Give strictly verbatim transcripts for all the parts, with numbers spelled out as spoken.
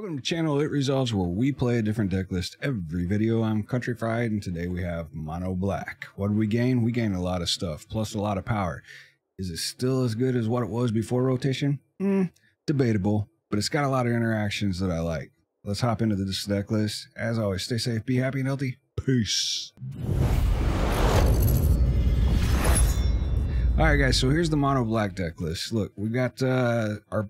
Welcome to the channel It Resolves, where we play a different deck list every video. I'm Country Fried, and today we have Mono Black. What do we gain? We gain a lot of stuff, plus a lot of power. Is it still as good as what it was before rotation? Mm, debatable, but it's got a lot of interactions that I like. Let's hop into this deck list. As always, stay safe, be happy and healthy. Peace. All right, guys, so here's the Mono Black deck list. Look, we got uh, our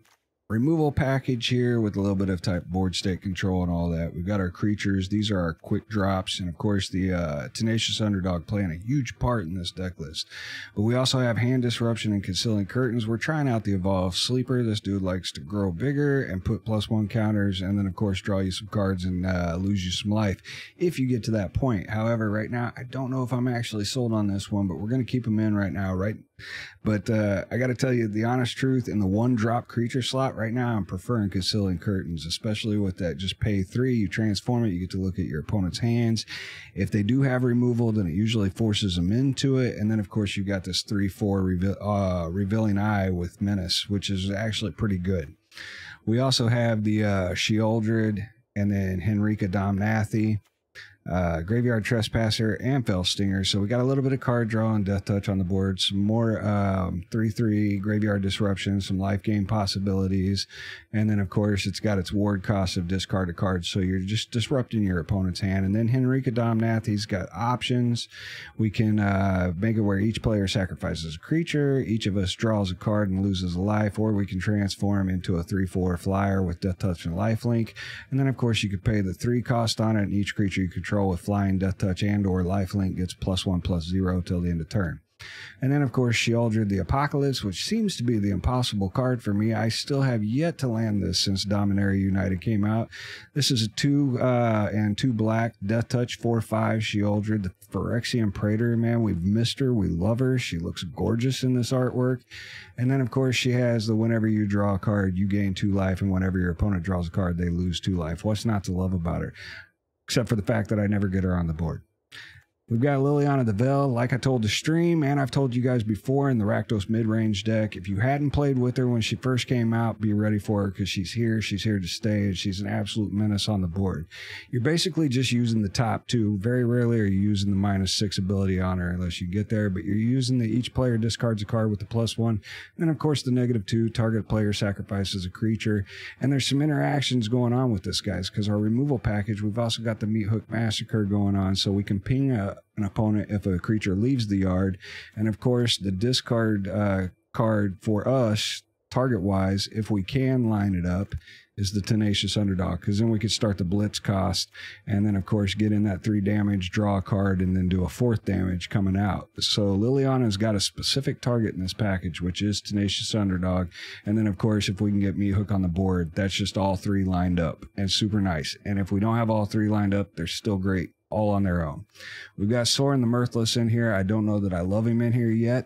removal package here with a little bit of type board state control and all that. We've got our creatures. These are our quick drops. And, of course, the uh, Tenacious Underdog playing a huge part in this deck list. But we also have Hand Disruption and Concealing Curtains. We're trying out the Evolve Sleeper. This dude likes to grow bigger and put plus one counters and then, of course, draw you some cards and uh, lose you some life if you get to that point. However, right now, I don't know if I'm actually sold on this one, but we're going to keep him in right now, right? But uh, I got to tell you the honest truth, in the one-drop creature slot, right now I'm preferring Concealing Curtains, especially with that just pay three, you transform it, you get to look at your opponent's hands. If they do have removal, then it usually forces them into it. And then, of course, you've got this three four Reve uh, Revealing Eye with Menace, which is actually pretty good. We also have the uh, Sheoldred and then Henrika Domnathi. Uh, Graveyard Trespasser and Fell Stinger. So we got a little bit of card draw and Death Touch on the board. Some more three three um, Graveyard Disruption, some life gain possibilities. And then, of course, it's got its ward cost of discard a card. So you're just disrupting your opponent's hand. And then Henrika Domnathi's got options. We can uh, make it where each player sacrifices a creature. Each of us draws a card and loses a life. Or we can transform into a three four flyer with Death Touch and Lifelink. And then, of course, you could pay the three cost on it. And each creature you control with flying, Death Touch, and or Lifelink gets plus one plus zero till the end of turn. And then, of course, Sheoldred the Apocalypse, which seems to be the impossible card for me. I still have yet to land this since Dominaria United came out. This is a two uh, and two black, Death Touch, four five Sheoldred the Phyrexian Praetor. Man, we've missed her. We love her. She looks gorgeous in this artwork. And then, of course, she has the whenever you draw a card, you gain two life, and whenever your opponent draws a card, they lose two life. What's not to love about her? Except for the fact that I never get her on the board. We've got Liliana of the Veil, like I told the stream, and I've told you guys before in the Rakdos mid-range deck. If you hadn't played with her when she first came out, be ready for her because she's here, she's here to stay, and she's an absolute menace on the board. You're basically just using the top two. Very rarely are you using the minus six ability on her unless you get there, but you're using the each player discards a card with the plus one, and then, of course, the negative two, target player sacrifices a creature, and there's some interactions going on with this, guys, because our removal package, we've also got the Meat Hook Massacre going on, so we can ping a an opponent if a creature leaves the yard, and of course the discard uh, card for us target wise, if we can line it up, is the Tenacious Underdog, because then we could start the blitz cost and then, of course, get in that three damage, draw a card, and then do a fourth damage coming out. So Liliana's got a specific target in this package, which is Tenacious Underdog, and then, of course, if we can get Meat Hook on the board, that's just all three lined up and super nice. And if we don't have all three lined up, they're still great all on their own. We've got Sorin the Mirthless in here. I don't know that I love him in here yet,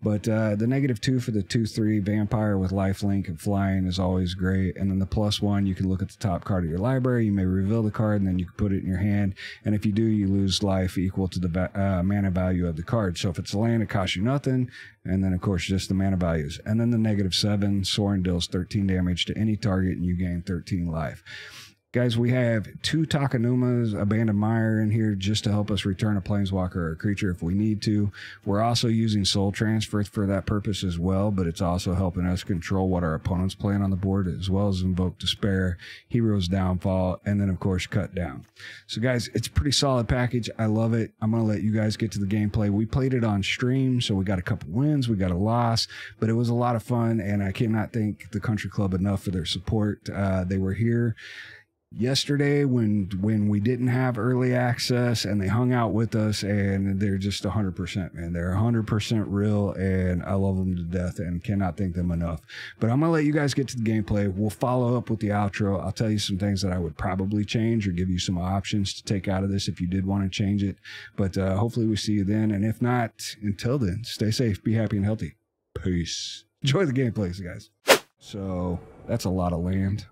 but uh, the negative two for the two three Vampire with Lifelink and Flying is always great. And then the plus one, you can look at the top card of your library. You may reveal the card, and then you can put it in your hand. And if you do, you lose life equal to the uh, mana value of the card. So if it's a land, it costs you nothing. And then, of course, just the mana values. And then the negative seven, Sorin deals thirteen damage to any target, and you gain thirteen life. Guys, we have two Takenuma's Abandoned Mire in here just to help us return a planeswalker or a creature if we need to. We're also using Soul Transfer for that purpose as well, but it's also helping us control what our opponent's playing on the board, as well as Invoke Despair, Heroes Downfall, and then, of course, Cut Down. So, guys, it's a pretty solid package. I love it. I'm going to let you guys get to the gameplay. We played it on stream, so we got a couple wins, we got a loss, but it was a lot of fun, and I cannot thank the Country Club enough for their support. Uh, they were here yesterday when when we didn't have early access, and they hung out with us, and they're just one hundred percent, man. They're one hundred percent real, and I love them to death and cannot thank them enough. But I'm gonna let you guys get to the gameplay. We'll follow up with the outro. I'll tell you some things that I would probably change or give you some options to take out of this if you did want to change it. But uh, hopefully we see you then, and if not, until then, stay safe, be happy and healthy. Peace. Enjoy the gameplays, guys. So that's a lot of land.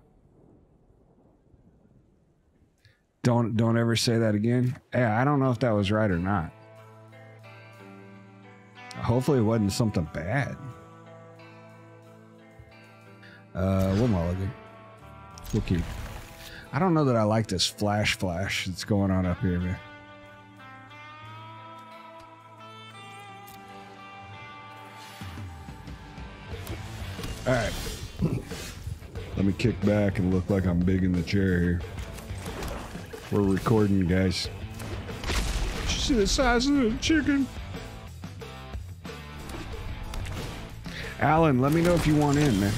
Don't don't ever say that again. Hey, I don't know if that was right or not. Hopefully it wasn't something bad. Uh, we'll mulligan. We'll keep. I don't know that I like this flash flash that's going on up here, man. All right. Let me kick back and look like I'm big in the chair here. We're recording, guys. Did you see the size of the chicken? Alan, let me know if you want in, man.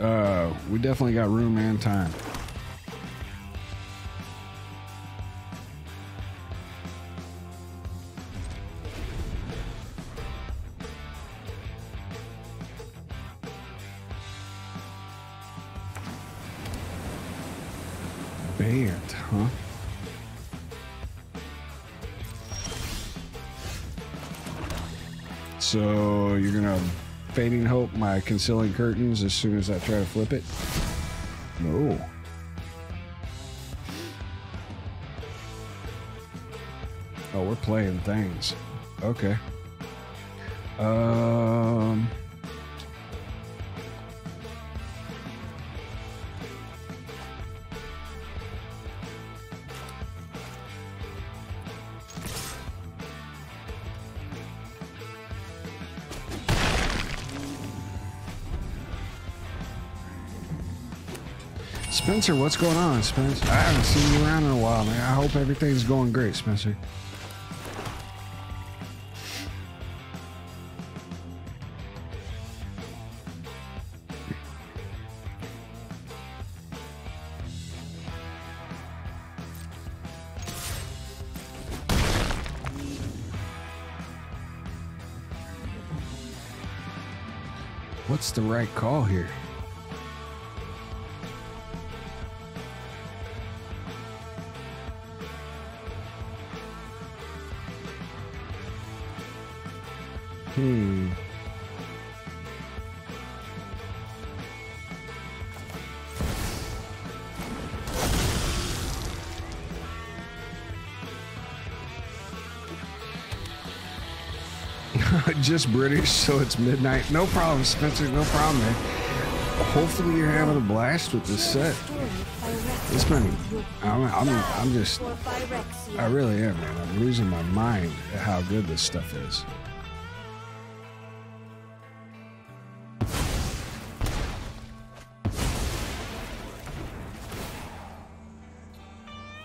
Uh, we definitely got room and time. Banned, huh? So you're gonna Fading Hope my Concealing Curtains as soon as I try to flip it. No. Oh, we're playing things. Okay. Um. Spencer, what's going on, Spencer? I haven't seen you around in a while, man. I hope everything's going great, Spencer. What's the right call here? Hmm. Just British, so it's midnight. No problem, Spencer. No problem, man. Hopefully, you're having a blast with this set. It's been. I'm. I'm. I'm just. I really am, man. I'm losing my mind at how good this stuff is.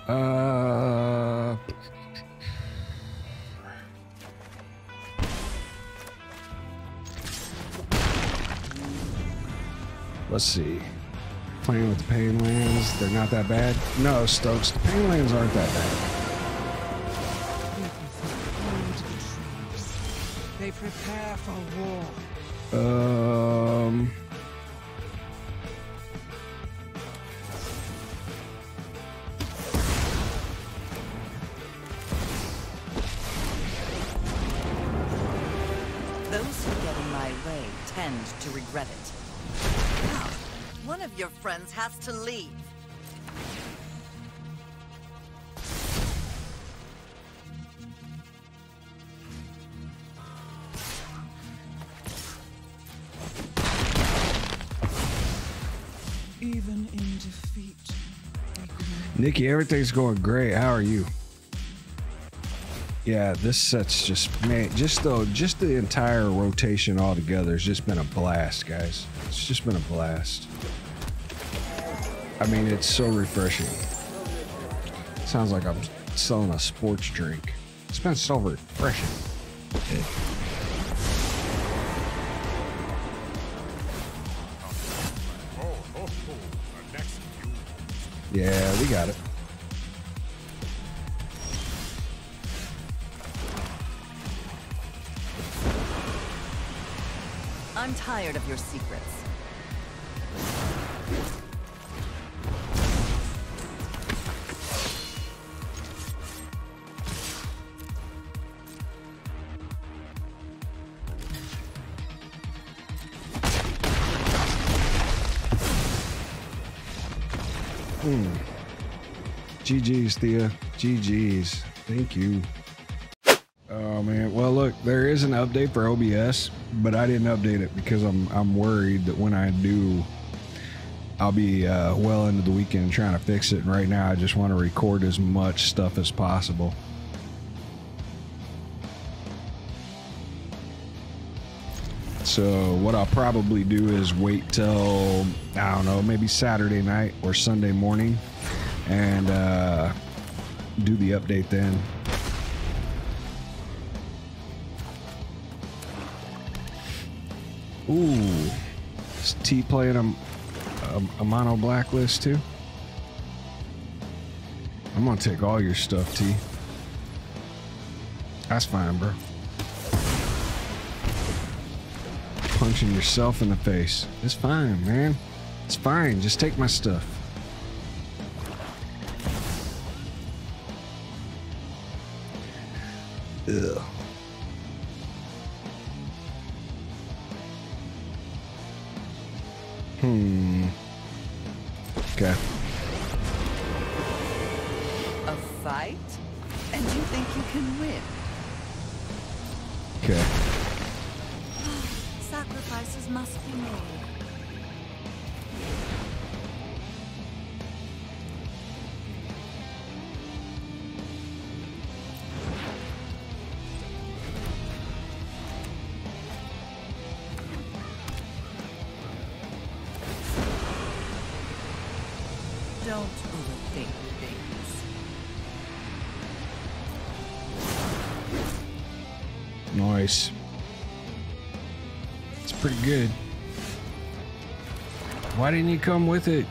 Uh, let's see. Playing with the pain lands, they're not that bad. No, Stokes, the pain lands aren't that bad. They prepare for war. Um. To regret it. Now, one of your friends has to leave. Even in defeat. Nikki, everything's going great. How are you? Yeah, this set's just, man, just the, just the entire rotation all together has just been a blast, guys. It's just been a blast. I mean, it's so refreshing. It sounds like I'm selling a sports drink. It's been so refreshing. Yeah. Yeah, we got it. I'm tired of your secrets. Hmm. G G's, Thea. G G's. Thank you. Oh man, well look, there is an update for O B S, but I didn't update it because I'm I'm worried that when I do, I'll be uh, well into the weekend trying to fix it. And right now I just want to record as much stuff as possible. So what I'll probably do is wait till, I don't know, maybe Saturday night or Sunday morning and uh, do the update then. Ooh, is T playing a, a, a mono blacklist too? I'm gonna take all your stuff, T. That's fine, bro. Punching yourself in the face. It's fine, man. It's fine. Just take my stuff. Ugh. Hmm. Okay. A fight? And you think you can win? Okay. Sacrifices must be made. It's pretty good. Why didn't you come with it?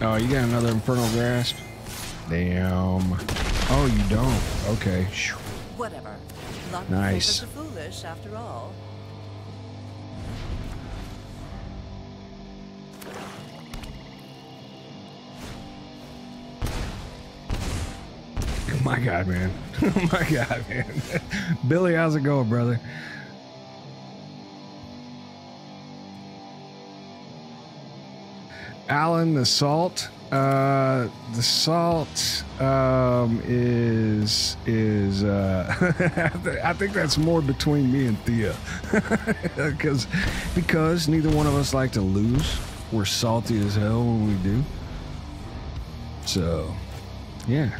Oh, you got another Infernal Grasp? Damn. Oh, you don't. Okay. Whatever. Luck nice. Foolish after all. Oh my God, man. Oh my God, man. Billy, how's it going, brother? Alan, the salt. Uh, the salt um, is, is uh, I think that's more between me and Thea. Because, because neither one of us like to lose. We're salty as hell when we do. So, yeah.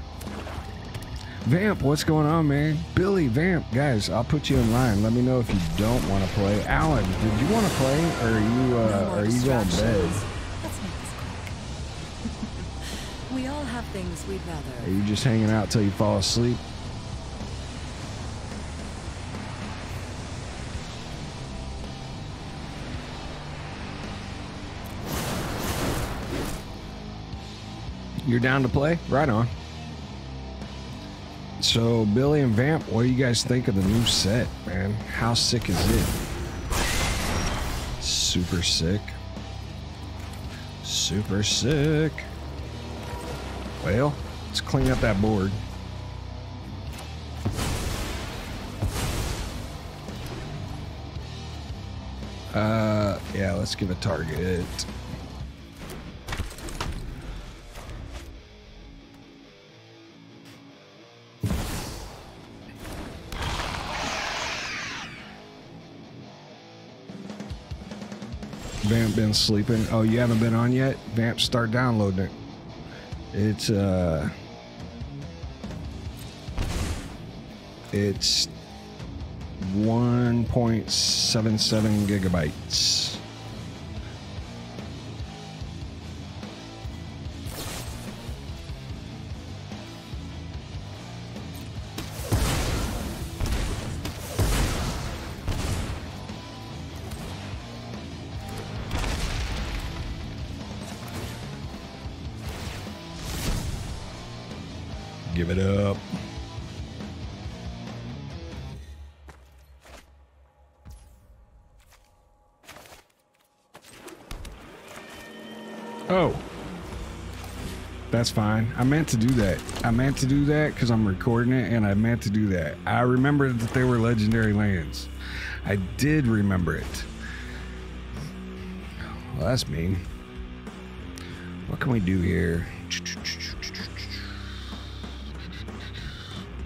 Vamp, what's going on, man? Billy, Vamp, guys, I'll put you in line. Let me know if you don't want to play. Alan, did you want to play, or are you, uh, no are you going to bed? Let's make this quick. We all have things we'd rather. Are you just hanging out till you fall asleep? You're down to play? Right on. So, Billy and Vamp, what do you guys think of the new set, man? How sick is it? Super sick. Super sick. Well, let's clean up that board. Uh, yeah, let's give a target. Vamp been sleeping. Oh, you haven't been on yet? Vamp, start downloading it. It's, uh... It's... one point seven seven gigabytes. Give it up. Oh, that's fine. I meant to do that. I meant to do that because I'm recording it, and I meant to do that. I remembered that they were legendary lands. I did remember it. Well, that's mean. What can we do here?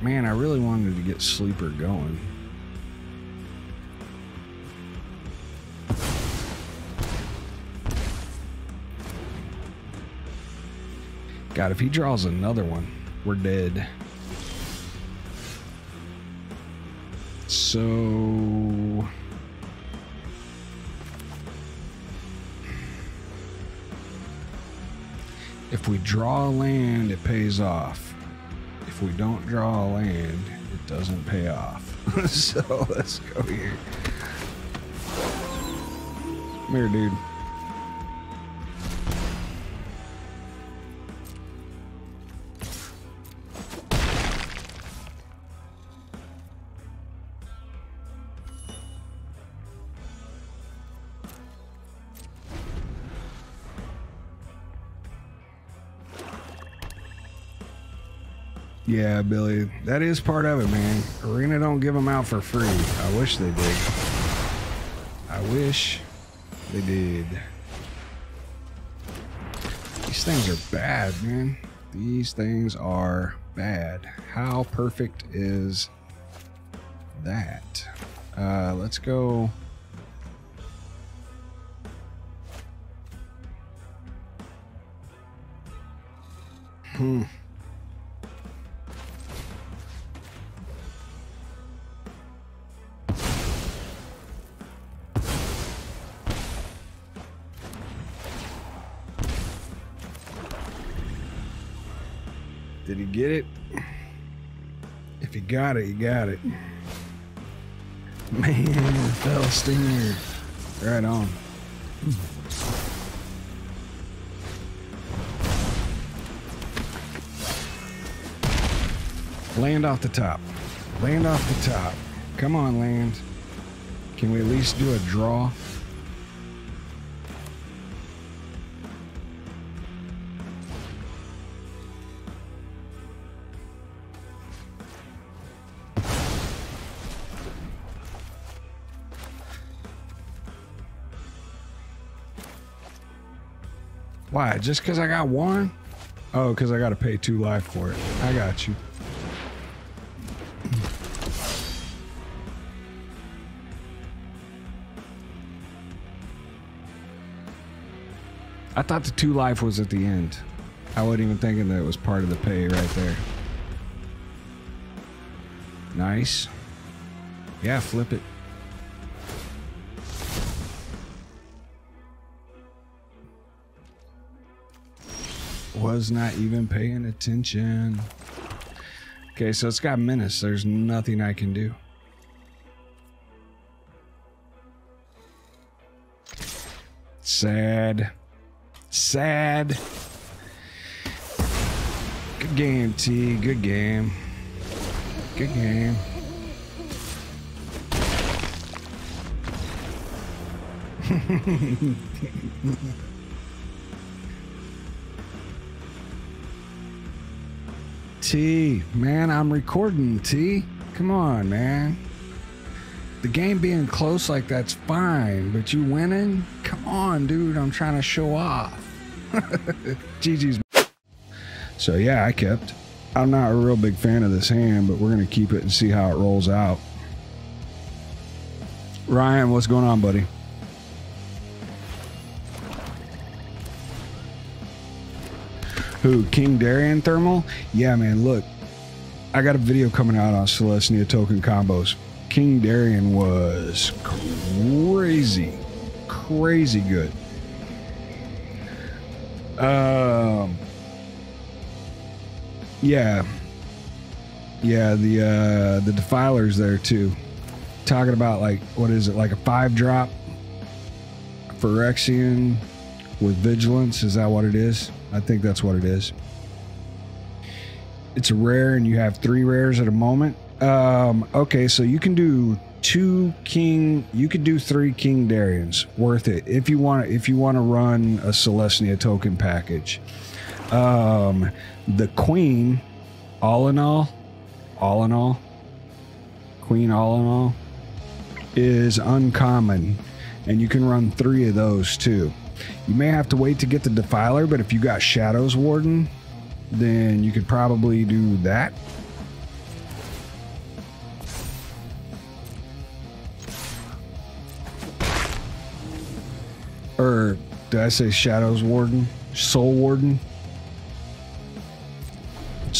Man, I really wanted to get Sleeper going. God, if he draws another one, we're dead. So... if we draw a land, it pays off. If we don't draw a land, it doesn't pay off. So let's go here. Come here, dude. Yeah, Billy, that is part of it, man. Arena don't give them out for free. I wish they did. I wish they did. These things are bad, man. These things are bad. How perfect is that? Uh, let's go... Hmm... Did he get it? If he got it, he got it. Man, Fell Stinger. Right on. Land off the top. Land off the top. Come on, land. Can we at least do a draw? Why? Just because I got one? Oh, because I got to pay two life for it. I got you. I thought the two life was at the end. I wasn't even thinking that it was part of the pay right there. Nice. Yeah, flip it. Was not even paying attention. Okay, so it's got menace. There's nothing I can do. Sad. Sad. Good game, T. Good game. Good game. T, man, I'm recording, T. Come on, man. The game being close like that's fine, but you winning? Come on, dude, I'm trying to show off. G G's. So, yeah, I kept. I'm not a real big fan of this hand, but we're going to keep it and see how it rolls out. Ryan, what's going on, buddy? Who, King Darian Thermal? Yeah, man, look. I got a video coming out on Celestia token combos. King Darian was crazy, crazy good. Um, yeah. Yeah, the, uh, the Defiler's there, too. Talking about, like, what is it, like a five drop? Phyrexian with Vigilance, is that what it is? I think that's what it is. It's a rare and you have three rares at a moment. Um, okay, so you can do two King, you could do three King Darians. Worth it. If you want if you want to run a Celestia token package. Um, the Queen, all in all, all in all, Queen all in all, is uncommon. And you can run three of those too. You may have to wait to get the Defiler, but if you got Shadows Warden, then you could probably do that. Or, did I say Shadows Warden? Soul Warden?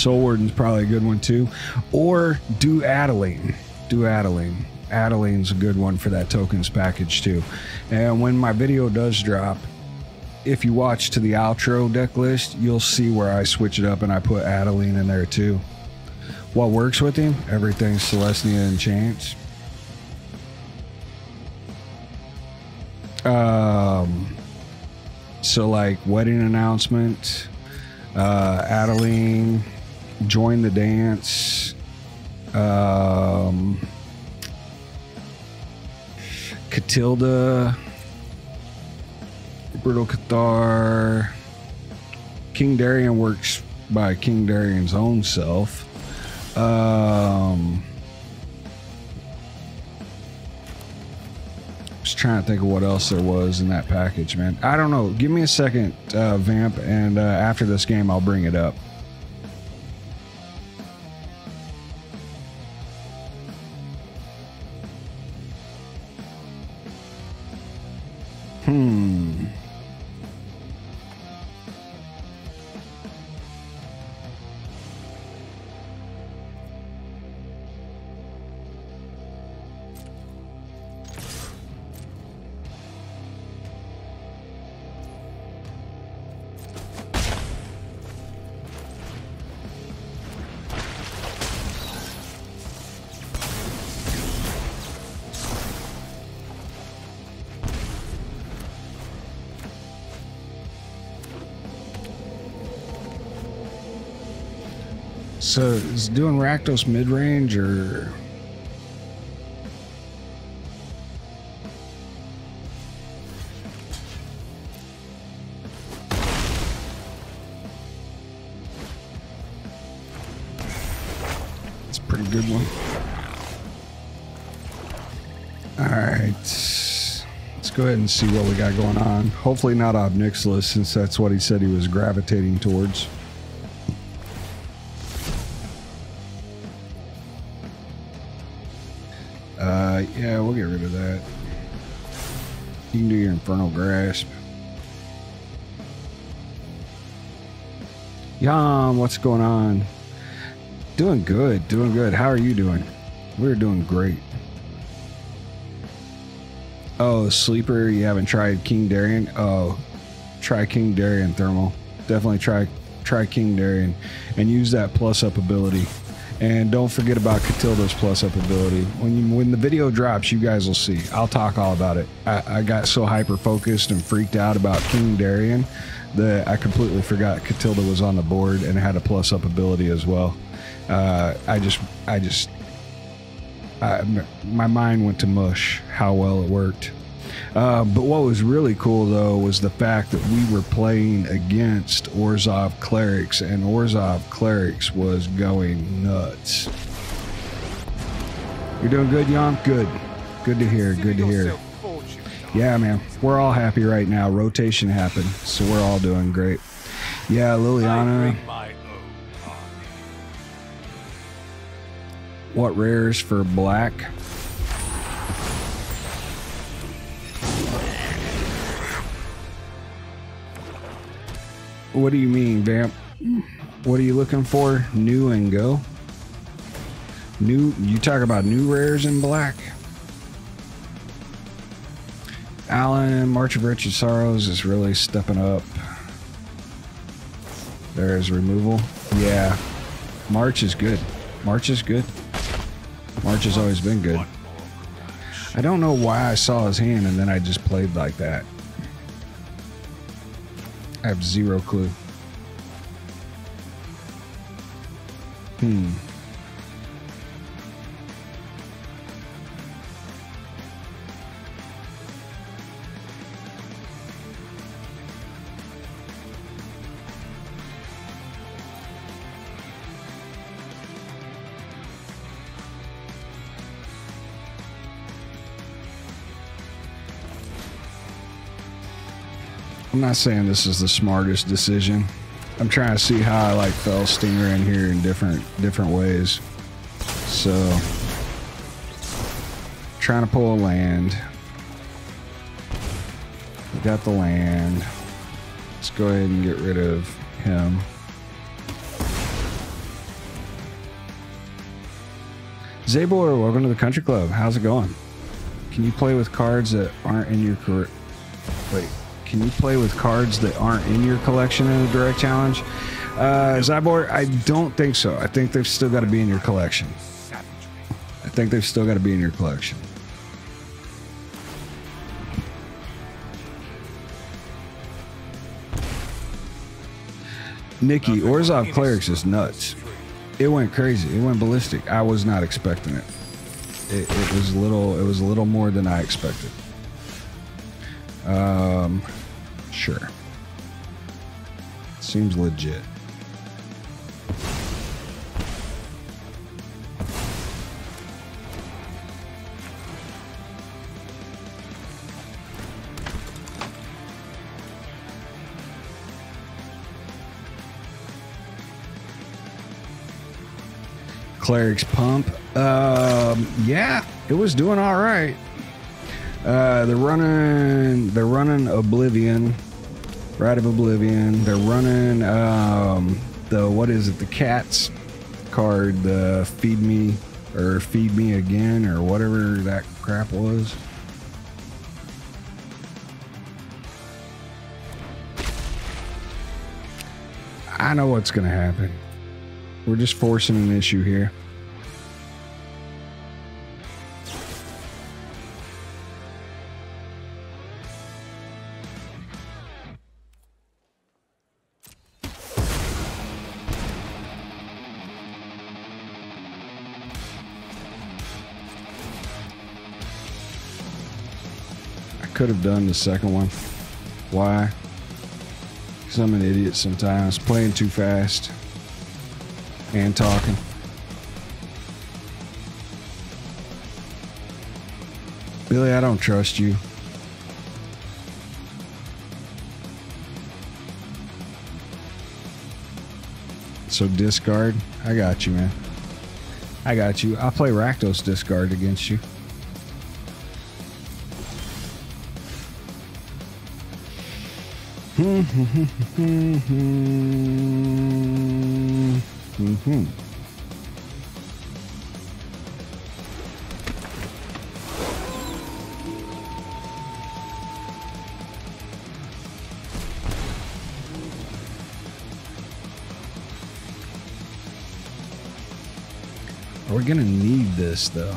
Soul Warden's probably a good one too. Or do Adeline. Do Adeline. Adeline's a good one for that tokens package too. And when my video does drop, if you watch to the outro deck list, you'll see where I switch it up and I put Adeline in there too. What works with him? Everything Celestia enchants. Um, so like Wedding Announcement, uh, Adeline, Join the Dance, um, Katilda, Brutal Cathar. King Darian works by King Darian's own self. Um, just trying to think of what else there was in that package, man. I don't know. Give me a second, uh, Vamp, and uh, after this game, I'll bring it up. Hmm. So is it doing Rakdos mid-range or? It's a pretty good one. All right, let's go ahead and see what we got going on. Hopefully not Obnixilis, since that's what he said he was gravitating towards. Uh, yeah, we'll get rid of that. You can do your Infernal Grasp. Yum, what's going on? Doing good, doing good. How are you doing? We're doing great. Oh, Sleeper, you haven't tried King Darian? Oh, try King Darian Thermal. Definitely try, try King Darian and use that plus-up ability. And don't forget about Katilda's plus-up ability. When you, when the video drops, you guys will see. I'll talk all about it. I, I got so hyper-focused and freaked out about King Darian that I completely forgot Katilda was on the board and had a plus-up ability as well. Uh, I just, I just, I, my mind went to mush how well it worked. Uh, but what was really cool, though, was the fact that we were playing against Orzhov Clerics, and Orzhov Clerics was going nuts. You're doing good, Yom? Good. Good to hear. Good to hear. Yeah, man. We're all happy right now. Rotation happened, so we're all doing great. Yeah, Liliana. What rares for black? What do you mean, Vamp? What are you looking for? New and go? New? You talk about new rares in black? Alan, March of Wretched Sorrows is really stepping up. There's removal. Yeah. March is good. March is good. March has always been good. I don't know why I saw his hand and then I just played like that. I have zero clue. Hmm. I'm not saying this is the smartest decision. I'm trying to see how I like Fell Stinger in here in different different ways. So, trying to pull a land. We got the land. Let's go ahead and get rid of him. Zabor, welcome to the Country Club. How's it going? Can you play with cards that aren't in your cor- Wait, can you play with cards that aren't in your collection in a direct challenge? Uh, Zabor, I don't think so. I think they've still got to be in your collection. I think they've still got to be in your collection. Nikki, Orzhov Clerics is nuts. It went crazy. It went ballistic. I was not expecting it. It, it was little. It was a little more than I expected. Um, sure. Seems legit. Cleric's pump. Um, yeah, it was doing all right. Uh, they're running. They're running Oblivion, Rite of Oblivion. They're running um, the what is it? The Cats card. The Feed Me or Feed Me Again or whatever that crap was. I know what's gonna happen. We're just forcing an issue here. I could have done the second one. Why? Because I'm an idiot sometimes, playing too fast. And talking. Billy, I don't trust you. So discard? I got you, man. I got you. I'll play Rakdos discard against you. Hmm. Mm-hmm. We're gonna need this though.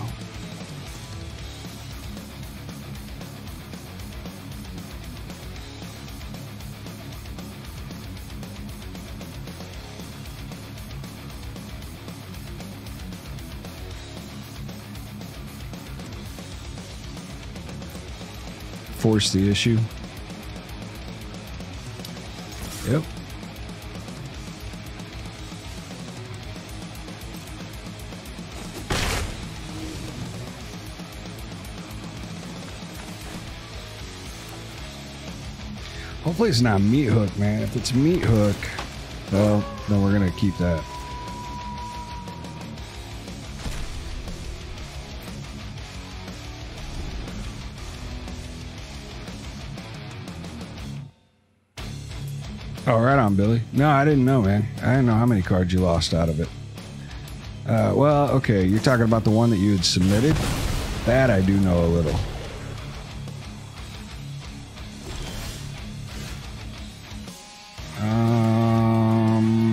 Force the issue. Yep. Hopefully it's not Meat Hook, man. If it's Meat Hook, well, then we're gonna keep that. Oh, right on, Billy. No, I didn't know, man. I didn't know how many cards you lost out of it. Uh, well, okay, you're talking about the one that you had submitted? That I do know a little. Um,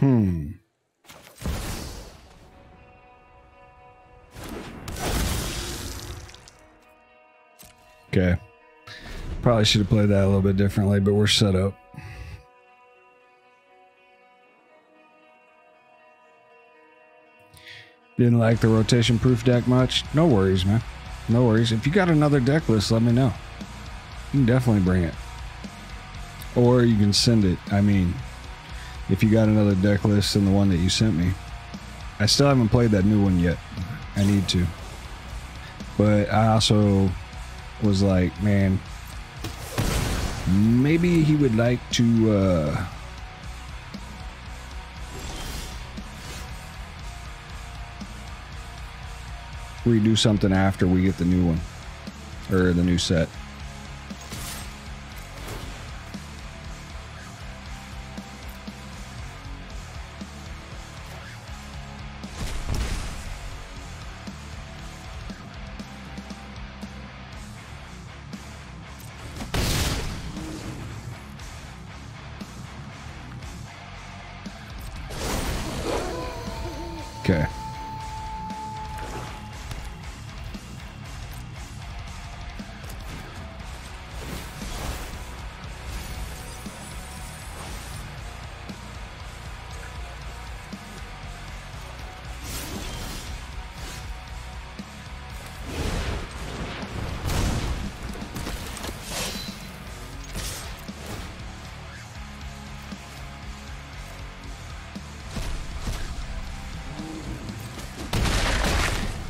Hmm. Okay. Probably should have played that a little bit differently, but we're set up. Didn't like the rotation proof deck much. No worries, man. No worries. If you got another deck list, let me know. You can definitely bring it. Or you can send it. I mean, if you got another deck list than the one that you sent me. I still haven't played that new one yet. I need to. But I also was like, man, maybe he would like to... Uh, redo something after we get the new one or the new set. Okay.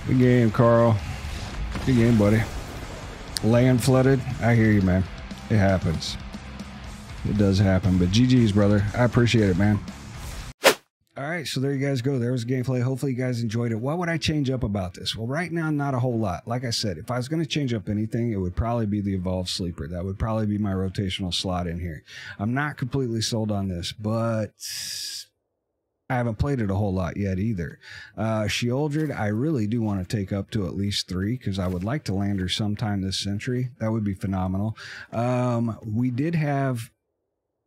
Good game, Carl. Good game, buddy. Land flooded. I hear you, man. It happens. It does happen. But G G's, brother. I appreciate it, man. All right, so there you guys go. There was gameplay. Hopefully you guys enjoyed it. What would I change up about this? Well, right now, not a whole lot. Like I said, if I was going to change up anything, it would probably be the Evolved Sleeper. That would probably be my rotational slot in here. I'm not completely sold on this, but... I haven't played it a whole lot yet either. Uh, Sheoldred, I really do want to take up to at least three because I would like to land her sometime this century. That would be phenomenal. Um, we did have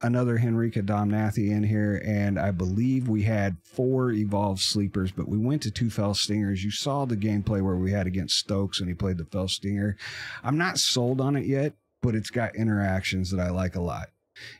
another Henrika Domnathi in here, and I believe we had four Evolved Sleepers, but we went to two Fell Stingers. You saw the gameplay where we had against Stokes and he played the Fell Stinger. I'm not sold on it yet, but it's got interactions that I like a lot.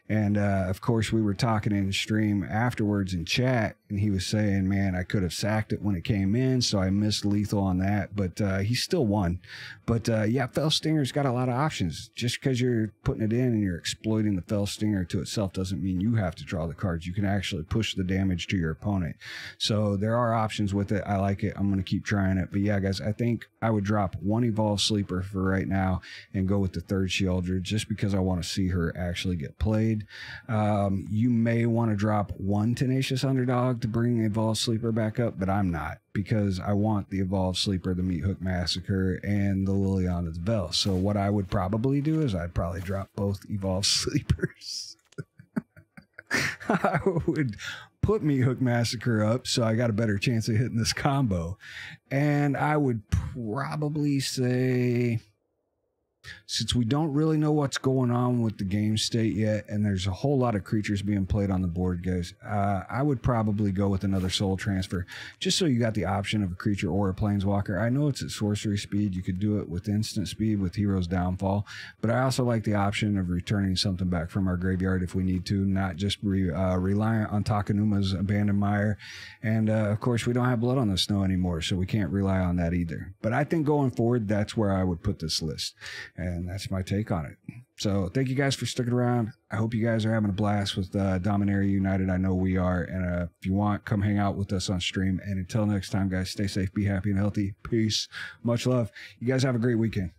And uh, of course, we were talking in the stream afterwards in chat, and he was saying, man, I could have sacked it when it came in, so I missed lethal on that, but uh, he still won. But uh, yeah, Fell Stinger's got a lot of options. Just because you're putting it in and you're exploiting the Fell Stinger to itself doesn't mean you have to draw the cards. You can actually push the damage to your opponent. So there are options with it. I like it. I'm going to keep trying it. But yeah, guys, I think I would drop one Evolved Sleeper for right now and go with the third Sheoldred just because I want to see her actually get played. Um, you may want to drop one Tenacious Underdog to bring the Evolved Sleeper back up, but I'm not, because I want the Evolved Sleeper, the Meat Hook Massacre, and the Liliana of the Veil. So what I would probably do is I'd probably drop both Evolved Sleepers. I would put Meat Hook Massacre up so I got a better chance of hitting this combo. And I would probably say... since we don't really know what's going on with the game state yet, and there's a whole lot of creatures being played on the board, guys, uh, I would probably go with another Soul Transfer, just so you got the option of a creature or a Planeswalker. I know it's at sorcery speed. You could do it with instant speed with Heroes Downfall, but I also like the option of returning something back from our graveyard if we need to, not just re, uh, relying on Takenuma's Abandoned Mire. And, uh, of course, we don't have Blood on the Snow anymore, so we can't rely on that either. But I think going forward, that's where I would put this list. And that's my take on it. So thank you guys for sticking around. I hope you guys are having a blast with uh, Dominaria United. I know we are. And uh, if you want, come hang out with us on stream. And until next time, guys, stay safe, be happy and healthy. Peace. Much love. You guys have a great weekend.